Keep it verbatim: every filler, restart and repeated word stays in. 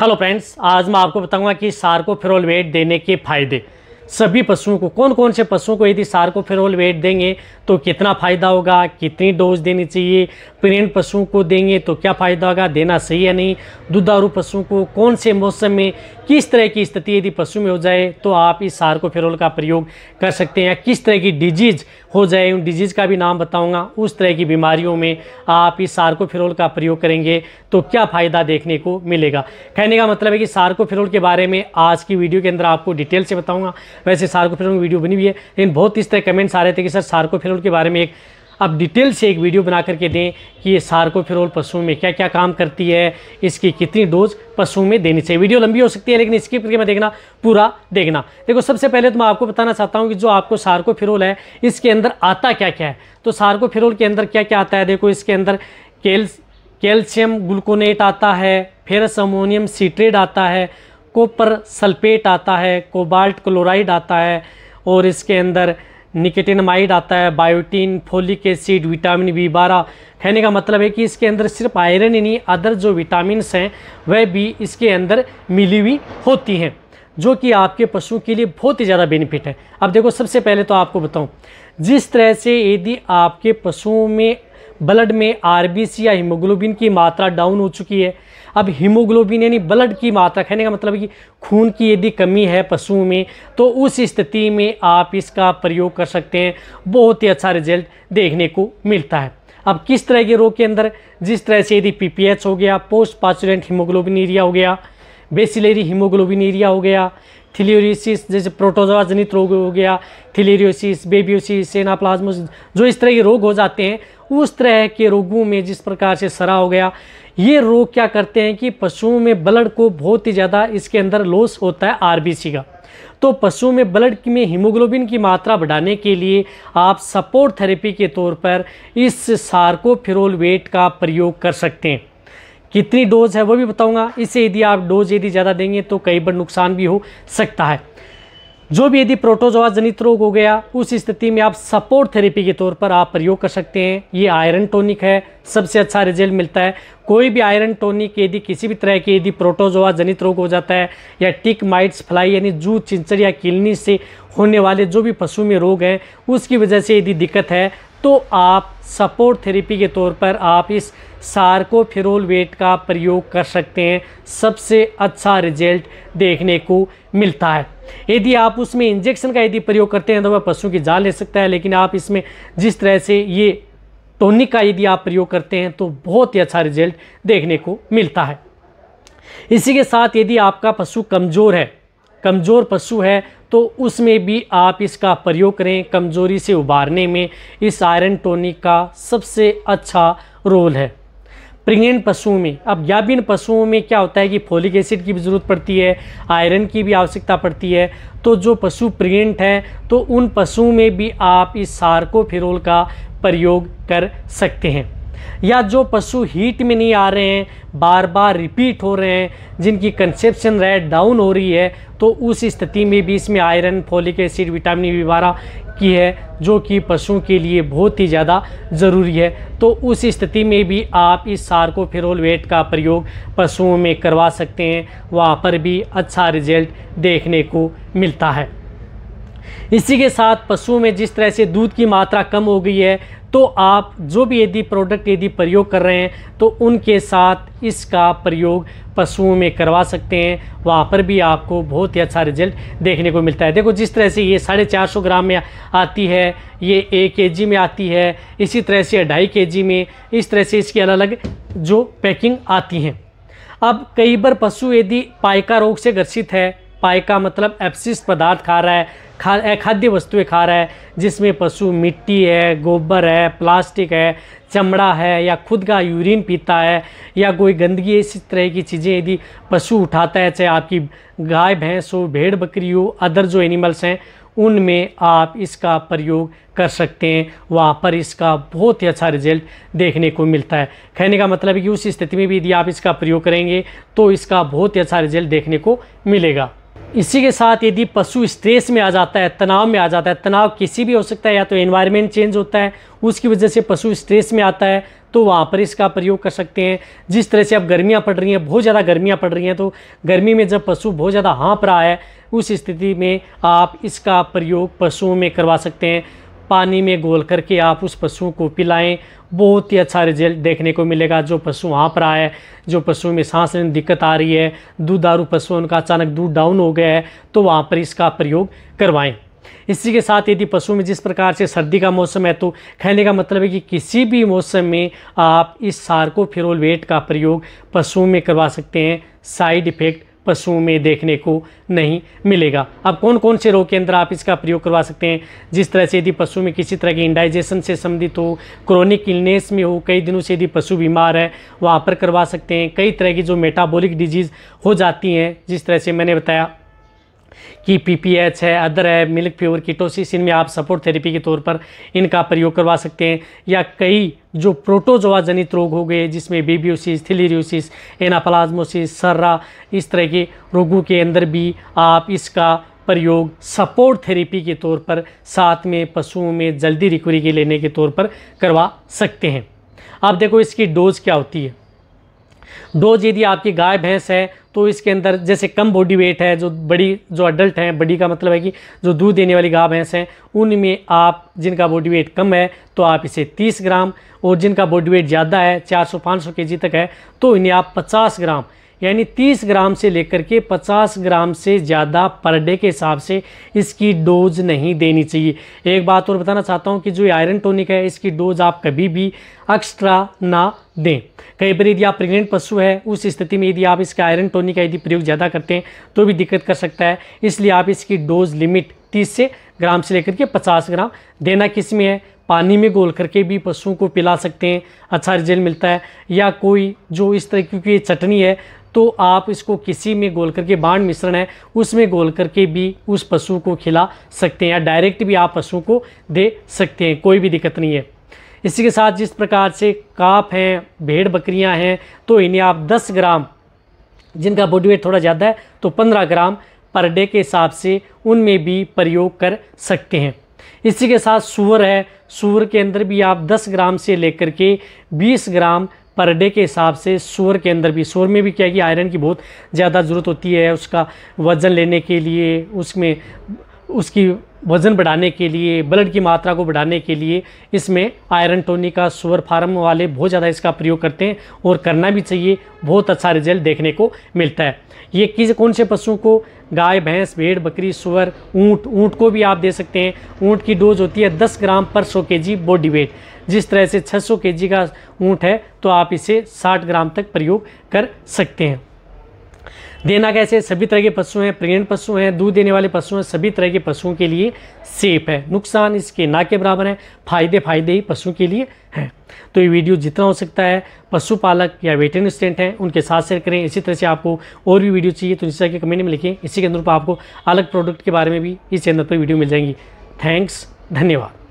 Hello friends, आज मैं आपको बताऊंगा कि शार्कोफेरोल-वेट देने के फायदे सभी पशुओं को, कौन कौन से पशुओं को यदि शार्कोफेरोल-वेट देंगे तो कितना फ़ायदा होगा, कितनी डोज देनी चाहिए, प्रेग्नेंट पशुओं को देंगे तो क्या फ़ायदा होगा, देना सही है नहीं, दुधारू पशुओं को कौन से मौसम में किस तरह की स्थिति यदि पशु में हो जाए तो आप इस शार्कोफेरोल का प्रयोग कर सकते हैं, किस तरह की डिजीज़ हो जाए उन डिजीज़ का भी नाम बताऊंगा, उस तरह की बीमारियों में आप इस शार्कोफेरोल का प्रयोग करेंगे तो क्या फ़ायदा देखने को मिलेगा। कहने का मतलब है कि शार्कोफेरोल के बारे में आज की वीडियो के अंदर आपको डिटेल से बताऊँगा। वैसे शार्कोफेरोल की वीडियो बनी हुई है, लेकिन बहुत इस तरह कमेंट्स आ रहे थे कि सर शार्कोफेरोल के बारे में एक अब डिटेल से एक वीडियो बना करके दें कि ये शार्कोफेरोल पशुओं में क्या क्या काम करती है, इसकी कितनी डोज पशुओं में देनी चाहिए। वीडियो लंबी हो सकती है लेकिन स्किप करके मैं देखना पूरा देखना। देखो, सबसे पहले तो मैं आपको बताना चाहता हूँ कि जो आपको शार्कोफेरोल है इसके अंदर आता क्या क्या है। तो शार्कोफेरोल के अंदर क्या क्या आता है, देखो इसके अंदर कैल्स कैल्शियम ग्लूकोनेट आता है, फेरस अमोनियम सिट्रेट आता है, कॉपर सल्फेट आता है, कोबाल्ट क्लोराइड आता है और इसके अंदर निकोटिनामाइड आता है, biotin, folic acid, vitamin B बारह। कहने का मतलब है कि इसके अंदर सिर्फ आयरन ही नहीं, अदर जो विटामिन्स हैं वह भी इसके अंदर मिली हुई होती हैं, जो कि आपके पशु के लिए बहुत ही ज़्यादा बेनिफिट है। अब देखो, सबसे पहले तो आपको बताऊँ, जिस तरह से यदि आपके पशुओं में ब्लड में आरबीसी या हीमोग्लोबिन की मात्रा डाउन हो चुकी है, अब हीमोग्लोबिन यानी ब्लड की मात्रा, कहने का मतलब है कि खून की यदि कमी है पशुओं में तो उस स्थिति में आप इसका प्रयोग कर सकते हैं, बहुत ही अच्छा रिजल्ट देखने को मिलता है। अब किस तरह के रोग के अंदर, जिस तरह से यदि पीपीएच हो गया, पोस्ट-पार्चुरेंट हीमोग्लोबिन एरिया हो गया, बेसिलेरी हीमोग्लोबिन एरिया हो गया, थाइलेरियोसिस जैसे प्रोटोजोआ जनित रोग हो गया, थाइलेरियोसिस, बेबियोसिस, सेनाप्लाज्मोस, जो इस तरह के रोग हो जाते हैं, उस तरह के रोगों में जिस प्रकार से सर्रा हो गया, ये रोग क्या करते हैं कि पशुओं में ब्लड को बहुत ही ज़्यादा इसके अंदर लॉस होता है आरबीसी का। तो पशुओं में ब्लड में हीमोग्लोबिन की मात्रा बढ़ाने के लिए आप सपोर्ट थेरेपी के तौर पर इस शार्कोफेरोल-वेट का प्रयोग कर सकते हैं। कितनी डोज है वो भी बताऊंगा। इसे यदि आप डोज यदि ज़्यादा देंगे तो कई बार नुकसान भी हो सकता है। जो भी यदि प्रोटोजोआ जनित रोग हो गया, उस स्थिति में आप सपोर्ट थेरेपी के तौर पर आप प्रयोग कर सकते हैं। ये आयरन टॉनिक है, सबसे अच्छा रिजल्ट मिलता है। कोई भी आयरन टॉनिक यदि किसी भी तरह के यदि प्रोटोजोआ जनित रोग हो जाता है या टिक, माइट्स, फ्लाई यानी जू, चिंचर या किलनी से होने वाले जो भी पशु में रोग हैं उसकी वजह से यदि दिक्कत है तो आप सपोर्ट थेरेपी के तौर पर आप इस शार्कोफेरोल-वेट का प्रयोग कर सकते हैं, सबसे अच्छा रिजल्ट देखने को मिलता है। यदि आप उसमें इंजेक्शन का यदि प्रयोग करते हैं तो वह पशु की जान ले सकता है, लेकिन आप इसमें जिस तरह से ये टॉनिक का यदि आप प्रयोग करते हैं तो बहुत ही अच्छा रिजल्ट देखने को मिलता है। इसी के साथ यदि आपका पशु कमज़ोर है, कमज़ोर पशु है तो उसमें भी आप इसका प्रयोग करें। कमज़ोरी से उबारने में इस आयरन टॉनिक का सबसे अच्छा रोल है। प्रेग्नेंट पशुओं में, अब गाभिन पशुओं में क्या होता है कि फोलिक एसिड की भी ज़रूरत पड़ती है, आयरन की भी आवश्यकता पड़ती है। तो जो पशु प्रेग्नेंट हैं तो उन पशुओं में भी आप इस शार्कोफेरोल का प्रयोग कर सकते हैं। या जो पशु हीट में नहीं आ रहे हैं, बार बार रिपीट हो रहे हैं, जिनकी कंसेप्शन रेट डाउन हो रही है, तो उस स्थिति में भी इसमें iron, folic acid, vitamin B बारह की है जो कि पशुओं के लिए बहुत ही ज़्यादा ज़रूरी है। तो उस स्थिति में भी आप इस शार्कोफेरोल-वेट का प्रयोग पशुओं में करवा सकते हैं, वहाँ पर भी अच्छा रिजल्ट देखने को मिलता है। इसी के साथ पशुओं में जिस तरह से दूध की मात्रा कम हो गई है तो आप जो भी यदि प्रोडक्ट यदि प्रयोग कर रहे हैं तो उनके साथ इसका प्रयोग पशुओं में करवा सकते हैं, वहाँ पर भी आपको बहुत ही अच्छा रिजल्ट देखने को मिलता है। देखो, जिस तरह से ये साढ़े चार सौ ग्राम में आती है, ये एक के जी में आती है, इसी तरह से ढाई के जी में, इस तरह से इसकी अलग अलग जो पैकिंग आती हैं। अब कई बार पशु यदि पाईका रोग से ग्रसित है, पाईका मतलब एब्सिस पदार्थ खा रहा है, खा खाद्य वस्तुएं खा रहा है जिसमें पशु मिट्टी है, गोबर है, प्लास्टिक है, चमड़ा है या खुद का यूरिन पीता है या कोई गंदगी, इस तरह की चीज़ें यदि पशु उठाता है, चाहे आपकी गाय, भैंस हो, भेड़ बकरी हो, अदर जो एनिमल्स हैं उनमें आप इसका प्रयोग कर सकते हैं, वहाँ पर इसका बहुत ही अच्छा रिजल्ट देखने को मिलता है। कहने का मतलब है कि उस स्थिति में भी यदि आप इसका प्रयोग करेंगे तो इसका बहुत ही अच्छा रिजल्ट देखने को मिलेगा। इसी के साथ यदि पशु स्ट्रेस में आ जाता है, तनाव में आ जाता है, तनाव किसी भी हो सकता है, या तो एनवायरनमेंट चेंज होता है उसकी वजह से पशु स्ट्रेस में आता है तो वहाँ पर इसका प्रयोग कर सकते हैं। जिस तरह से अब गर्मियाँ पड़ रही हैं, बहुत ज़्यादा गर्मियाँ पड़ रही हैं, तो गर्मी में जब पशु बहुत ज़्यादा हाँफ रहा है उस स्थिति में आप इसका प्रयोग पशुओं में करवा सकते हैं। पानी में घोल करके आप उस पशु को पिलाएं, बहुत ही अच्छा रिजल्ट देखने को मिलेगा। जो पशु हाँफ रहा है, जो पशु में सांस लेने में दिक्कत आ रही है, दूध दारू पशु उनका अचानक दूध डाउन हो गया है, तो वहाँ पर इसका प्रयोग करवाएं। इसी के साथ यदि पशु में जिस प्रकार से सर्दी का मौसम है, तो कहने का मतलब है कि किसी भी मौसम में आप इस शार्कोफेरोल-वेट का प्रयोग पशुओं में करवा सकते हैं। साइड इफ़ेक्ट पशुओं में देखने को नहीं मिलेगा। अब कौन कौन से रोग के अंदर आप इसका प्रयोग करवा सकते हैं? जिस तरह से यदि पशु में किसी तरह के इंडाइजेशन से संबंधित हो, क्रोनिक इलनेस में हो, कई दिनों से यदि पशु बीमार है वहाँ पर करवा सकते हैं। कई तरह की जो मेटाबॉलिक डिजीज हो जाती हैं, जिस तरह से मैंने बताया कि पीपीएच है, अदर है, मिल्क फीवर, किटोसिस, इनमें आप सपोर्ट थेरेपी के तौर पर इनका प्रयोग करवा सकते हैं। या कई जो प्रोटोजोआ जनित रोग हो गए, जिसमें बेबियोसिस, थाइलेरियोसिस, एनाप्लाज्मोसिस, सर्रा, इस तरह के रोगों के अंदर भी आप इसका प्रयोग सपोर्ट थेरेपी के तौर पर साथ में पशुओं में जल्दी रिकवरी के लेने के तौर पर करवा सकते हैं। आप देखो इसकी डोज क्या होती है। डोज यदि आपकी गाय भैंस है तो इसके अंदर जैसे कम बॉडी वेट है, जो बड़ी जो अडल्ट हैं, बड़ी का मतलब है कि जो दूध देने वाली गाय भैंस हैं, उनमें आप जिनका बॉडी वेट कम है तो आप इसे तीस ग्राम, और जिनका बॉडी वेट ज़्यादा है चार सौ पाँच सौ केजी तक है तो इन्हें आप पचास ग्राम, यानी तीस ग्राम से लेकर के पचास ग्राम से ज़्यादा पर डे के हिसाब से इसकी डोज नहीं देनी चाहिए। एक बात और बताना चाहता हूँ कि जो आयरन टॉनिक है इसकी डोज आप कभी भी एक्स्ट्रा ना दें। कई बार यदि आप प्रेग्नेंट पशु है उस स्थिति में यदि आप इसका आयरन टॉनिक का यदि प्रयोग ज़्यादा करते हैं तो भी दिक्कत कर सकता है, इसलिए आप इसकी डोज लिमिट तीस से ग्राम से लेकर के पचास ग्राम देना। किस में है? पानी में घोल करके भी पशुओं को पिला सकते हैं, अच्छा रिजल्ट मिलता है। या कोई जो इस तरह, क्योंकि ये चटनी है तो आप इसको किसी में घोल करके, बाण मिश्रण है उसमें घोल करके भी उस पशु को खिला सकते हैं, या डायरेक्ट भी आप पशु को दे सकते हैं, कोई भी दिक्कत नहीं है। इसी के साथ जिस प्रकार से काफ हैं, भेड़ बकरियां हैं, तो इन्हें आप दस ग्राम, जिनका बॉडी वेट थोड़ा ज़्यादा है तो पंद्रह ग्राम पर डे के हिसाब से उनमें भी प्रयोग कर सकते हैं। इसी के साथ सूअर है, सूअर के अंदर भी आप दस ग्राम से लेकर के बीस ग्राम पर डे के हिसाब से सूअर के अंदर भी, सूअर में भी क्या है कि आयरन की बहुत ज़्यादा ज़रूरत होती है, उसका वज़न लेने के लिए, उसमें उसकी वज़न बढ़ाने के लिए, ब्लड की मात्रा को बढ़ाने के लिए इसमें आयरन टॉनिक का सूअर फार्म वाले बहुत ज़्यादा इसका प्रयोग करते हैं और करना भी चाहिए, बहुत अच्छा रिजल्ट देखने को मिलता है। ये किस कौन से पशुओं को? गाय, भैंस, भेड़, बकरी, सूअर, ऊँट। ऊँट को भी आप दे सकते हैं। ऊँट की डोज होती है दस ग्राम पर सौ केजी बॉडी वेट। जिस तरह से छह सौ केजी का ऊँट है तो आप इसे साठ ग्राम तक प्रयोग कर सकते हैं। देना कैसे? सभी तरह के पशु हैं, प्रेग्नेंट पशु हैं, दूध देने वाले पशु हैं, सभी तरह के पशुओं के लिए सेफ है। नुकसान इसके ना के बराबर है, फायदे फायदे ही पशु के लिए हैं। तो ये वीडियो जितना हो सकता है पशुपालक या वेटरनरी असिस्टेंट हैं उनके साथ शेयर करें। इसी तरह से आपको और भी वीडियो चाहिए तो नीचे के कमेंट में लिखें। इसी के अनुरूप आपको अलग प्रोडक्ट के बारे में भी इस चैनल पर वीडियो मिल जाएंगी। थैंक्स, धन्यवाद।